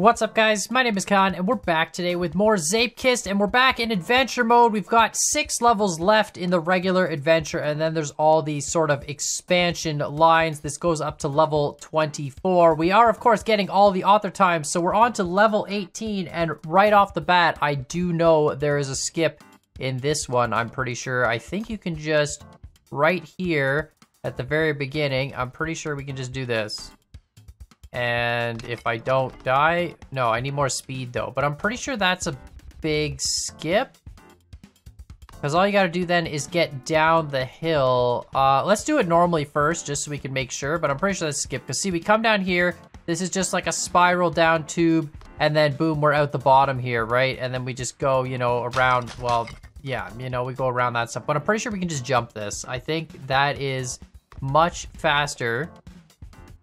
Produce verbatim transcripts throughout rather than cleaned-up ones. What's up, guys? My name is Khan, and we're back today with more Zeepkist, and we're back in adventure mode. We've got six levels left in the regular adventure, and then there's all these sort of expansion lines. This goes up to level twenty-four. We are, of course, getting all the author times, so we're on to level eighteen, and right off the bat, I do know there is a skip in this one, I'm pretty sure. I think you can just, right here, at the very beginning, I'm pretty sure we can just do this. And if I don't die, no, I need more speed though. But I'm pretty sure that's a big skip. Because all you gotta do then is get down the hill. Uh, let's do it normally first, just so we can make sure. But I'm pretty sure that's a skip. Because see, we come down here. This is just like a spiral down tube. And then boom, we're out the bottom here, right? And then we just go, you know, around, well, yeah, you know, we go around that stuff. But I'm pretty sure we can just jump this. I think that is much faster.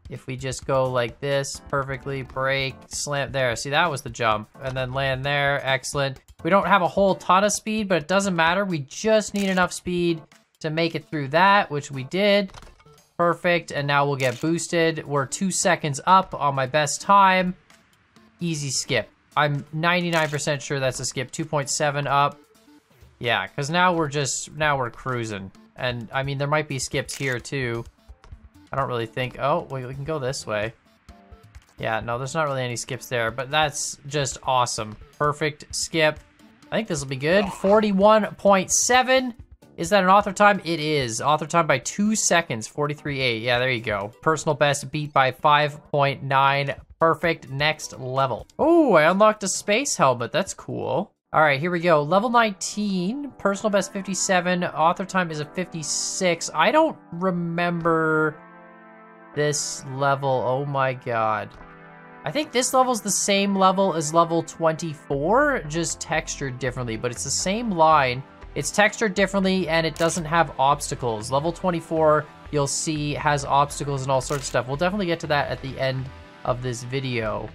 If we just go like this, perfectly, break, slam, there. See, that was the jump. And then land there, excellent. We don't have a whole ton of speed, but it doesn't matter. We just need enough speed to make it through that, which we did. Perfect, and now we'll get boosted. We're two seconds up on my best time. Easy skip. I'm ninety-nine percent sure that's a skip, two point seven up. Yeah, because now we're just, now we're cruising. And I mean, there might be skips here too. I don't really think, oh, we, we can go this way. Yeah, no, there's not really any skips there, but that's just awesome. Perfect skip. I think this will be good. forty-one point seven. Is that an author time? It is. Author time by two seconds, forty-three point eight. Yeah, there you go. Personal best beat by five point nine. Perfect. Next level. Oh, I unlocked a space helmet. That's cool. All right, here we go. Level nineteen, personal best fifty-seven. Author time is a fifty-six. I don't remember this level. Oh my god, I think this level's the same level as level twenty-four, just textured differently, but it's the same line. It's textured differently and it doesn't have obstacles. Level twenty-four, you'll see, has obstacles and all sorts of stuff. We'll definitely get to that at the end of this video.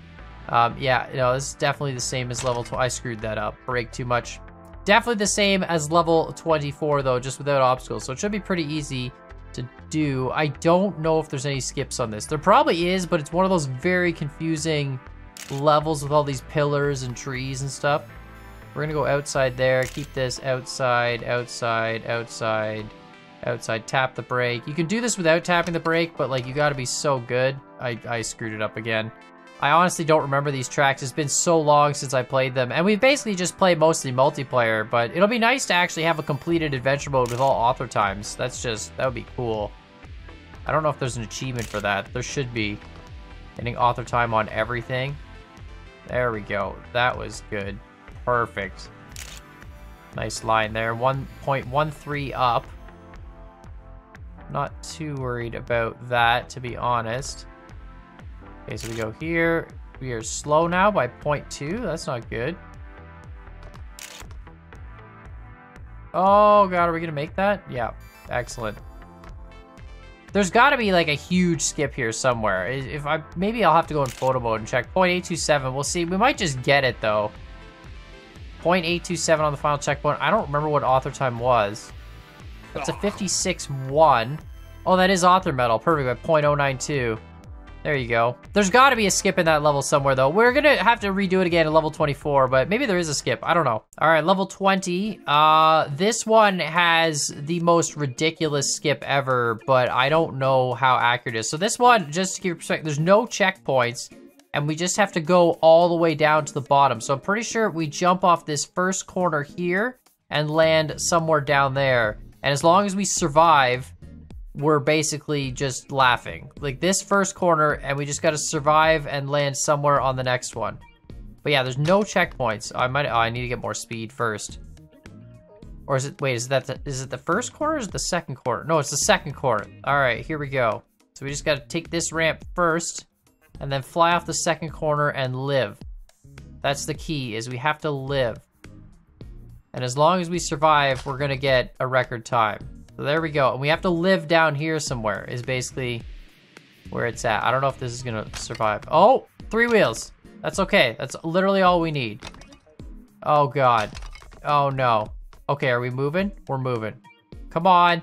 Um yeah, no, this is definitely the same as level tw- I screwed that up, break too much. Definitely the same as level twenty-four though, just without obstacles, so it should be pretty easy to do. I don't know if there's any skips on this. There probably is, but it's one of those very confusing levels with all these pillars and trees and stuff. We're gonna go outside there, keep this outside, outside, outside, outside, tap the brake. You can do this without tapping the brake, but like, you gotta be so good. I, I screwed it up again. I honestly don't remember these tracks. It's been so long since I played them, and we basically just play mostly multiplayer, but it'll be nice to actually have a completed adventure mode with all author times. That's just, that would be cool. I don't know if there's an achievement for that. There should be. Getting author time on everything. There we go. That was good. Perfect. Nice line there. one point one three up. Not too worried about that, to be honest. Okay, so we go here. We are slow now by zero point two. That's not good. Oh, God, are we going to make that? Yeah, excellent. There's got to be, like, a huge skip here somewhere. If I Maybe I'll have to go in photo mode and check. zero point eight two seven. We'll see. We might just get it, though. zero point eight two seven on the final checkpoint. I don't remember what author time was. That's a fifty-six point one. Oh, that is author medal. Perfect, by zero point zero nine two. There you go. There's got to be a skip in that level somewhere, though. We're going to have to redo it again at level twenty-four, but maybe there is a skip. I don't know. All right, level twenty. Uh, this one has the most ridiculous skip ever, but I don't know how accurate it is. So this one, just to give you perspective, there's no checkpoints, and we just have to go all the way down to the bottom. So I'm pretty sure we jump off this first corner here and land somewhere down there. And as long as we survive, we're basically just laughing. Like this first corner, and we just gotta survive and land somewhere on the next one. But yeah, there's no checkpoints. I might, oh, I need to get more speed first. Or is it, wait, is that, the, is it the first corner or is it the second corner? No, it's the second corner. All right, here we go. So we just gotta take this ramp first and then fly off the second corner and live. That's the key, is we have to live. And as long as we survive, we're gonna get a record time. So there we go, and we have to live down here somewhere, is basically where it's at. I don't know if this is gonna survive. Oh, three wheels. That's okay, that's literally all we need. Oh God, oh no. Okay, are we moving? We're moving. Come on,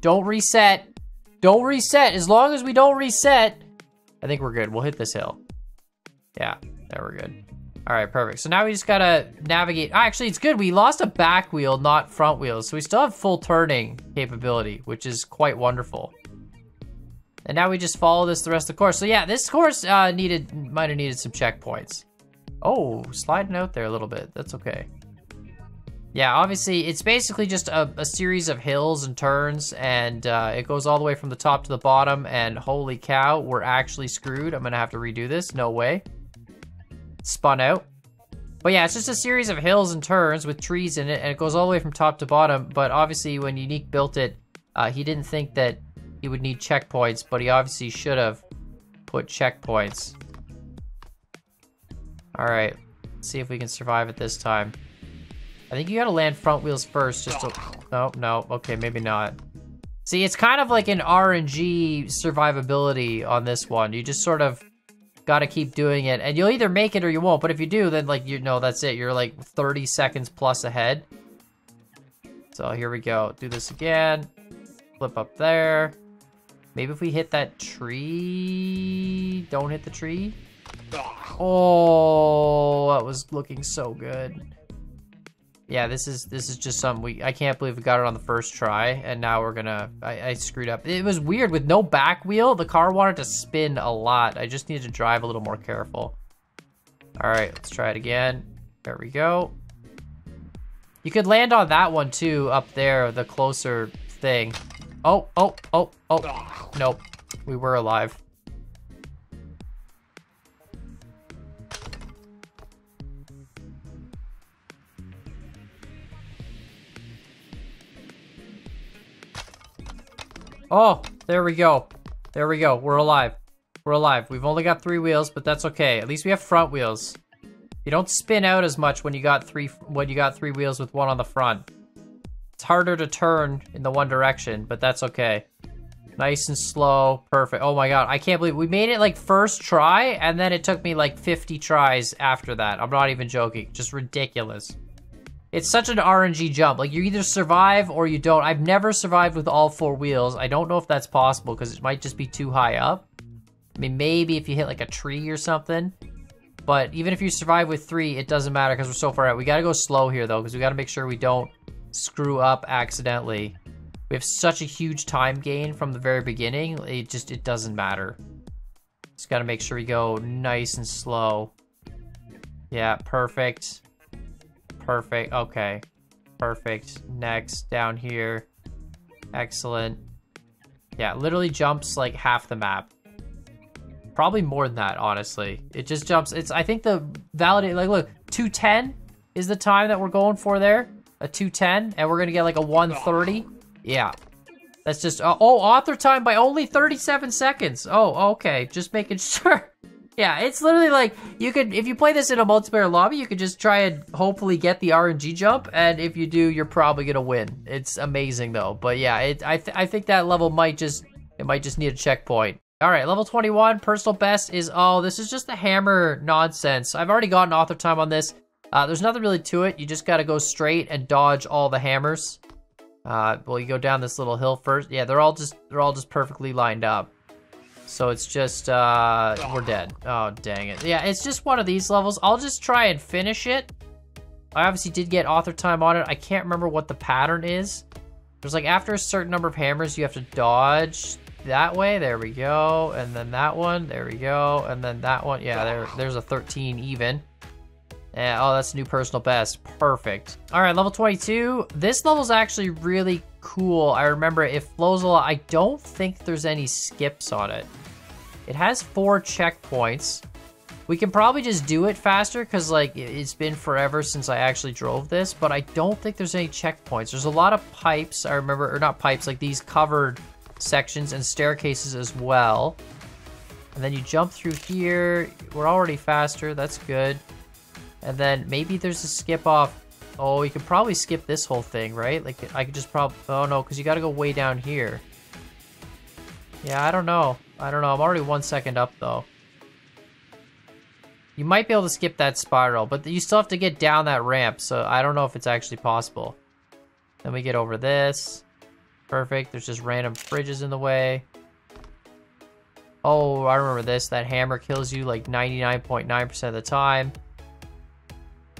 don't reset. Don't reset, as long as we don't reset, I think we're good. We'll hit this hill. Yeah, There, we're good. All right, perfect. So now we just gotta navigate. Actually, it's good. We lost a back wheel, not front wheels. So we still have full turning capability, which is quite wonderful. And now we just follow this the rest of the course. So yeah, this course uh, needed might have needed some checkpoints. Oh, sliding out there a little bit. That's okay. Yeah, obviously, it's basically just a, a series of hills and turns, and uh, it goes all the way from the top to the bottom, and holy cow, we're actually screwed. I'm gonna have to redo this. No way. Spun out. But yeah, it's just a series of hills and turns with trees in it, and it goes all the way from top to bottom. But obviously, when Unique built it, uh, he didn't think that he would need checkpoints, but he obviously should have put checkpoints. All right, let's see if we can survive it this time. I think you gotta land front wheels first, just to... No, no, okay, maybe not. See, it's kind of like an R N G survivability on this one. You just sort of gotta keep doing it, and you'll either make it or you won't, but if you do, then, like, you know, that's it. You're, like, thirty seconds plus ahead. So here we go. Do this again. Flip up there. Maybe if we hit that tree... Don't hit the tree. Oh, that was looking so good. Yeah, this is this is just something we... I can't believe we got it on the first try, and now we're gonna... I, I screwed up. It was weird. With no back wheel, the car wanted to spin a lot. I just needed to drive a little more careful. All right, let's try it again. There we go. You could land on that one, too, up there, the closer thing. Oh, oh, oh, oh. Nope. We were alive. Oh, there we go. There we go. We're alive. We're alive. We've only got three wheels, but that's okay. At least we have front wheels. You don't spin out as much when you got three when you got three wheels with one on the front. It's harder to turn in the one direction, but that's okay. Nice and slow. Perfect. Oh my god, I can't believe we made it like first try, and then it took me like fifty tries after that. I'm not even joking. Just ridiculous. It's such an R N G jump. Like, you either survive or you don't. I've never survived with all four wheels. I don't know if that's possible because it might just be too high up. I mean, maybe if you hit like a tree or something. But even if you survive with three, it doesn't matter because we're so far out. We got to go slow here though because we got to make sure we don't screw up accidentally. We have such a huge time gain from the very beginning. It just, it doesn't matter. Just got to make sure we go nice and slow. Yeah, perfect. Perfect. Okay. Perfect. Next. Down here. Excellent. Yeah, it literally jumps like half the map. Probably more than that, honestly. It just jumps. It's, I think the validate, like, look, two ten is the time that we're going for there. A two ten, and we're going to get like a one thirty. Yeah. That's just, uh, oh, author time by only thirty-seven seconds. Oh, okay. Just making sure. Yeah, it's literally like, you could, if you play this in a multiplayer lobby, you could just try and hopefully get the R N G jump, and if you do, you're probably gonna win. It's amazing though, but yeah, it, I, th I think that level might just, it might just need a checkpoint. All right, level twenty-one, personal best is, oh, this is just the hammer nonsense. I've already gotten author time on this. Uh, there's nothing really to it, you just gotta go straight and dodge all the hammers. Uh, well, you go down this little hill first. Yeah, they're all just, they're all just perfectly lined up. So it's just, uh, we're dead. Oh, dang it. Yeah, it's just one of these levels. I'll just try and finish it. I obviously did get author time on it. I can't remember what the pattern is. There's like, after a certain number of hammers, you have to dodge that way. There we go. And then that one. There we go. And then that one. Yeah, there, there's a thirteen even. And, oh, that's a new personal best. Perfect. All right, level twenty-two. This level's actually really cool. I remember it flows a lot. I don't think there's any skips on it. It has four checkpoints. We can probably just do it faster because, like, it's been forever since I actually drove this, but I don't think there's any checkpoints. There's a lot of pipes, I remember, or not pipes, like these covered sections and staircases as well. And then you jump through here. We're already faster. That's good. And then maybe there's a skip off. Oh, you could probably skip this whole thing, right? Like, I could just probably... Oh, no, because you got to go way down here. Yeah, I don't know. I don't know. I'm already one second up, though. You might be able to skip that spiral, but you still have to get down that ramp, so I don't know if it's actually possible. Then we get over this. Perfect. There's just random fridges in the way. Oh, I remember this. That hammer kills you like ninety-nine point nine percent of the time.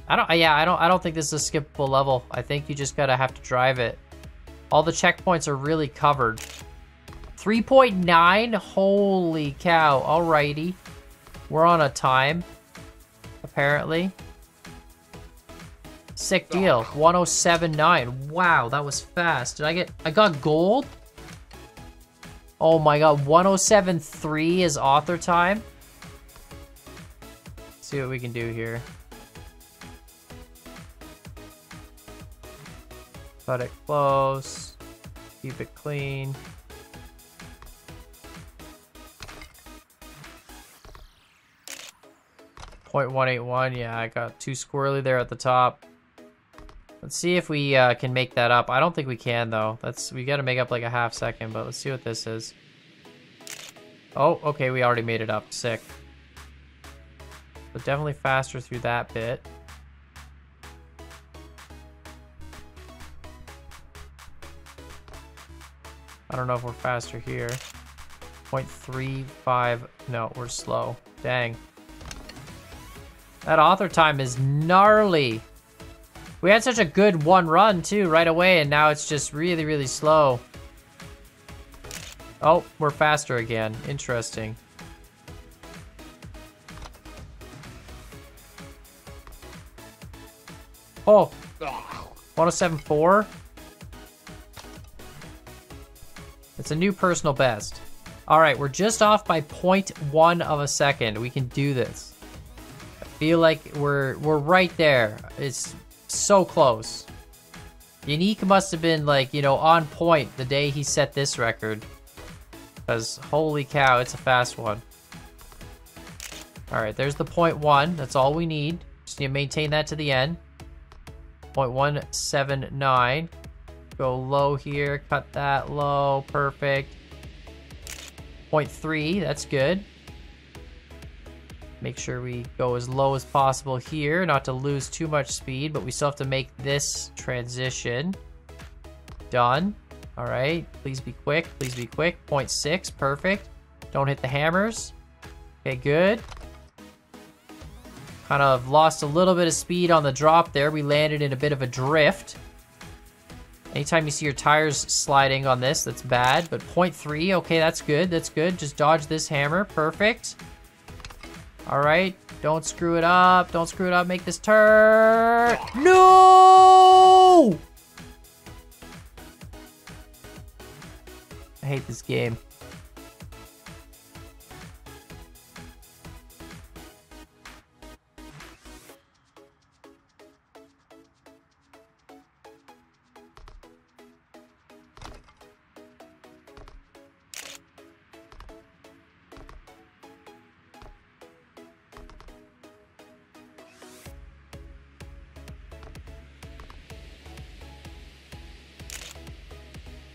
I don't. Yeah, I don't. I don't think this is a skippable level. I think you just gotta have to drive it. All the checkpoints are really covered. three point nine. Holy cow! Alrighty, we're on a time. Apparently. Sick deal. one oh seven point nine. Wow, that was fast. Did I get? I got gold. Oh my god, one oh seven point three is author time. Let's see what we can do here. Cut it close. Keep it clean. zero point one eight one. Yeah, I got too squirrely there at the top. Let's see if we uh, can make that up. I don't think we can, though. That's, we got to make up like a half second, but let's see what this is. Oh, okay, we already made it up. Sick. But definitely faster through that bit. I don't know if we're faster here. zero point three five. No, we're slow. Dang. That author time is gnarly. We had such a good one run, too, right away, and now it's just really, really slow. Oh, we're faster again. Interesting. Oh. one oh seven point four. It's a new personal best. All right, we're just off by zero point one of a second. We can do this. I feel like we're, we're right there. It's... so close. Unique must have been like, you know, on point the day he set this record. Because holy cow, it's a fast one. Alright, there's the point one. That's all we need. Just need to maintain that to the end. zero point one seven nine. Go low here. Cut that low. Perfect. zero point three. That's good. Make sure we go as low as possible here, not to lose too much speed, but we still have to make this transition. Done. All right, please be quick, please be quick. zero point six, perfect. Don't hit the hammers. Okay, good. Kind of lost a little bit of speed on the drop there. We landed in a bit of a drift. Anytime you see your tires sliding on this, that's bad, but zero point three, okay, that's good, that's good. Just dodge this hammer, perfect. All right, don't screw it up. Don't screw it up. Make this turn. No! I hate this game.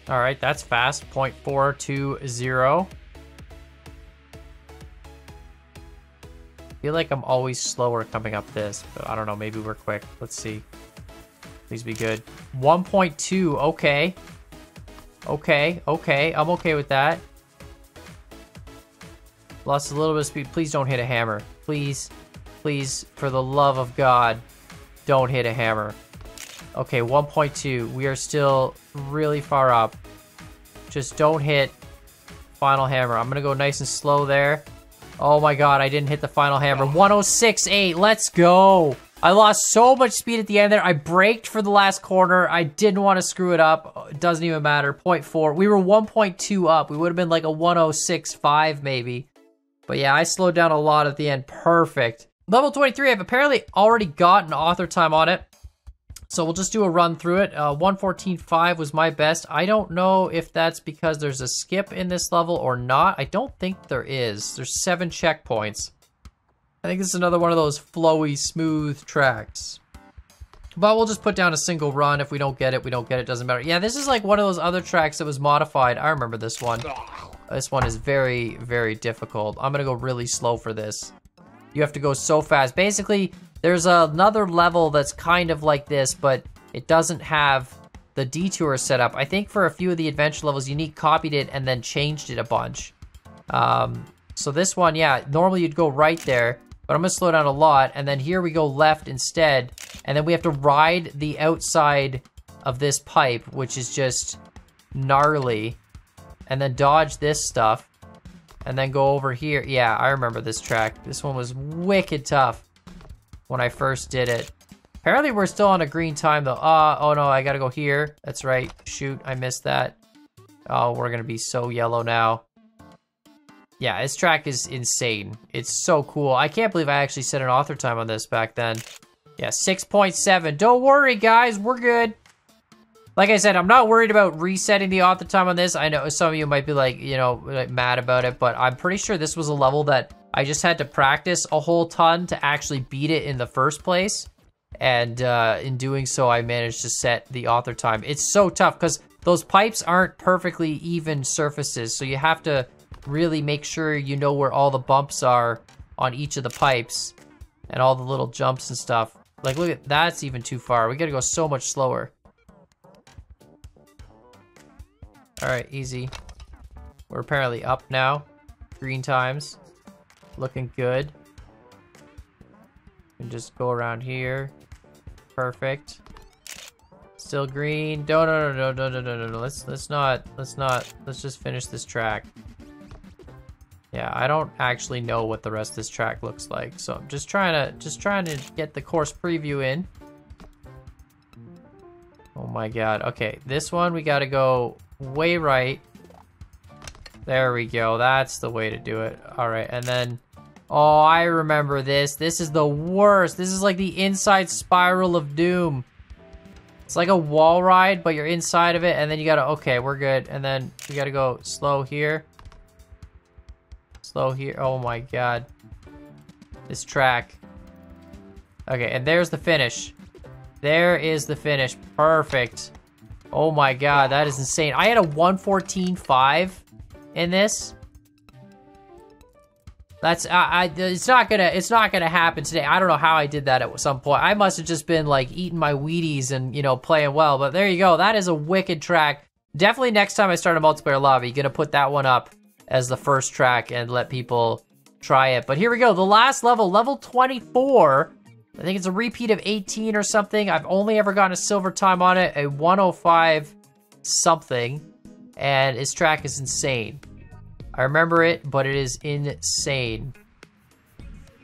All right, that's fast, zero point four two zero. I feel like I'm always slower coming up this, but I don't know, maybe we're quick. Let's see. Please be good. one point two, okay. Okay, okay, I'm okay with that. Lost a little bit of speed. Please don't hit a hammer. Please, please, for the love of God, don't hit a hammer. Okay, one point two. We are still really far up. Just don't hit final hammer. I'm going to go nice and slow there. Oh my god, I didn't hit the final hammer. one oh six point eight. Let's go. I lost so much speed at the end there. I braked for the last corner. I didn't want to screw it up. It doesn't even matter. zero point four. We were one point two up. We would have been like a one oh six point five maybe. But yeah, I slowed down a lot at the end. Perfect. Level twenty-three. I've apparently already gotten author time on it. So we'll just do a run through it. Uh, one fourteen point five was my best. I don't know if that's because there's a skip in this level or not. I don't think there is. There's seven checkpoints. I think this is another one of those flowy, smooth tracks. But we'll just put down a single run. If we don't get it, we don't get it. Doesn't matter. Yeah, this is like one of those other tracks that was modified. I remember this one. This one is very, very difficult. I'm going to go really slow for this. You have to go so fast. Basically... there's another level that's kind of like this, but it doesn't have the detour set up. I think for a few of the adventure levels, Unique copied it and then changed it a bunch. Um, So this one, yeah, normally you'd go right there, but I'm gonna slow down a lot. And then here we go left instead. And then we have to ride the outside of this pipe, which is just gnarly. And then dodge this stuff. And then go over here. Yeah, I remember this track. This one was wicked tough when I first did it. Apparently we're still on a green time though. Uh, oh no, I gotta go here. That's right. Shoot, I missed that. Oh, we're gonna be so yellow now. Yeah, this track is insane. It's so cool. I can't believe I actually set an author time on this back then. Yeah, six point seven. Don't worry, guys. We're good. Like I said, I'm not worried about resetting the author time on this. I know some of you might be like, you know, like mad about it, but I'm pretty sure this was a level that I just had to practice a whole ton to actually beat it in the first place. And uh, in doing so, I managed to set the author time. It's so tough because those pipes aren't perfectly even surfaces. So you have to really make sure you know where all the bumps are on each of the pipes and all the little jumps and stuff. Like, look at that's even too far. We gotta go so much slower. All right, easy. We're apparently up now. Green times. Looking good. And just go around here. Perfect. Still green. No, no, no, no, no, no, no, no. Let's let's not let's not let's just finish this track. Yeah, I don't actually know what the rest of this track looks like, so I'm just trying to just trying to get the course preview in. Oh my god. Okay, this one we got to go way right. There we go. That's the way to do it. All right, and then... Oh, I remember this. This is the worst. This is like the inside spiral of doom. It's like a wall ride, but you're inside of it, and then you gotta... Okay, we're good. And then you gotta go slow here. Slow here. Oh my god. This track. Okay, and there's the finish. There is the finish. Perfect. Oh my god, that is insane. I had a one fourteen point five in this. That's I, I it's not gonna it's not gonna happen today. I don't know how I did that at some point. I must have just been like eating my Wheaties and, you know, playing well. But there you go. That is a wicked track. Definitely next time I start a multiplayer lobby, gonna put that one up as the first track and let people try it. But here we go. The last level, level twenty-four. I think it's a repeat of eighteen or something. I've only ever gotten a silver time on it, a one oh five something. And this track is insane. I remember it, but it is insane.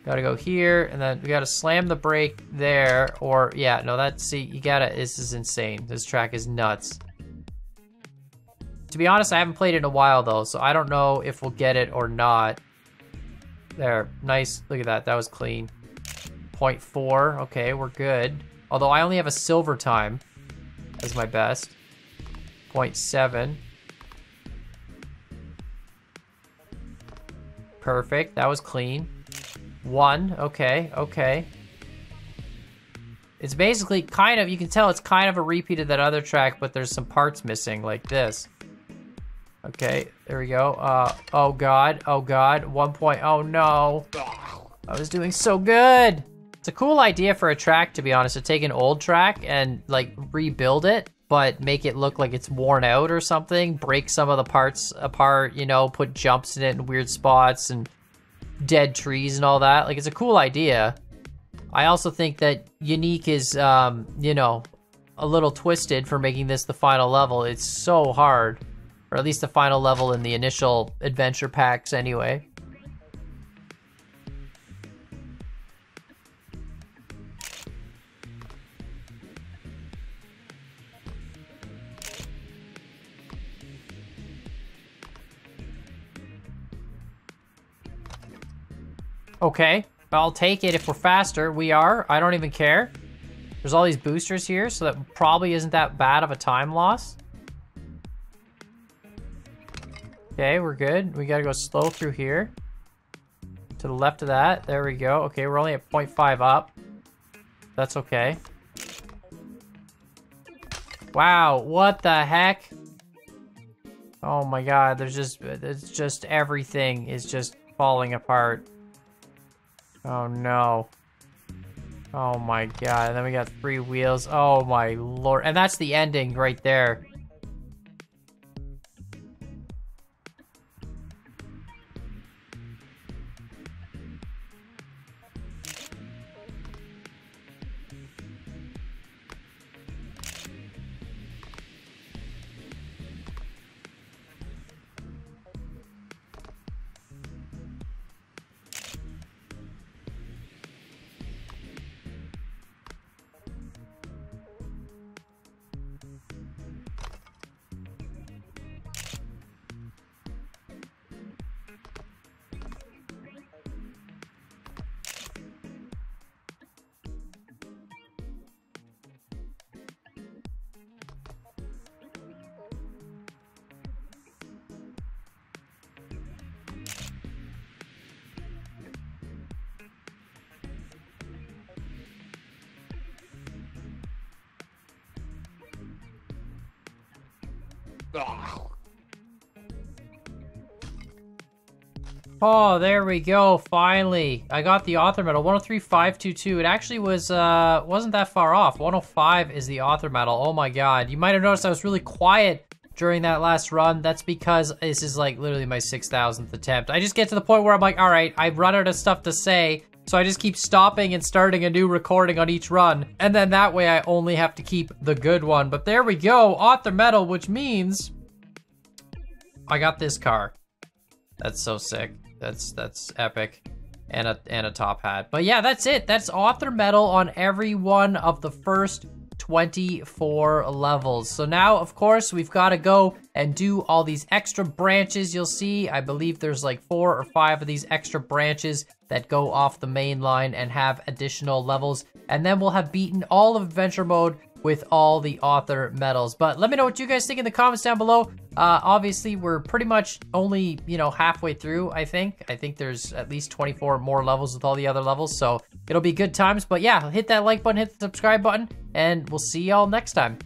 Gotta go here, and then we gotta slam the brake there, or, yeah, no, that's, see, you gotta, this is insane. This track is nuts. To be honest, I haven't played it in a while, though, so I don't know if we'll get it or not. There, nice, look at that, that was clean. point four, okay, we're good. Although I only have a silver time as my best. point seven. Perfect, that was clean. One, okay, okay. It's basically kind of, you can tell it's kind of a repeat of that other track, but there's some parts missing, like this. Okay, there we go. Uh, oh god, oh god, one point, oh no. I was doing so good. It's a cool idea for a track, to be honest, to take an old track and like rebuild it, but make it look like it's worn out or something, break some of the parts apart, you know, put jumps in it in weird spots and dead trees and all that. Like, it's a cool idea. I also think that Unique is, um, you know, a little twisted for making this the final level. It's so hard, or at least the final level in the initial adventure packs anyway. Okay, I'll take it if we're faster. We are, I don't even care. There's all these boosters here, so that probably isn't that bad of a time loss. Okay, we're good. We gotta go slow through here. To the left of that, there we go. Okay, we're only at point five up. That's okay. Wow, what the heck? Oh my god, there's just, it's just, everything is just falling apart. Oh no. Oh my god. And then we got three wheels. Oh my lord. And that's the ending right there. Oh, there we go, finally. I got the author medal, one oh three five two two. It actually was, uh, wasn't that far off. one oh five is the author medal, oh my god. You might have noticed I was really quiet during that last run. That's because this is like literally my six thousandth attempt. I just get to the point where I'm like, all right, I've run out of stuff to say, so I just keep stopping and starting a new recording on each run. And then that way I only have to keep the good one. But there we go, author medal, which means I got this car. That's so sick. That's that's epic, and a, and a top hat. But yeah, that's it. That's author medal on every one of the first twenty-four levels. So now, of course, we've got to go and do all these extra branches. You'll see, I believe there's like four or five of these extra branches that go off the main line and have additional levels. And then we'll have beaten all of Adventure Mode with all the author medals. But let me know what you guys think in the comments down below. Uh, obviously, we're pretty much only, you know, halfway through, I think. I think there's at least twenty-four more levels with all the other levels, so it'll be good times. But yeah, hit that like button, hit the subscribe button, and we'll see y'all next time.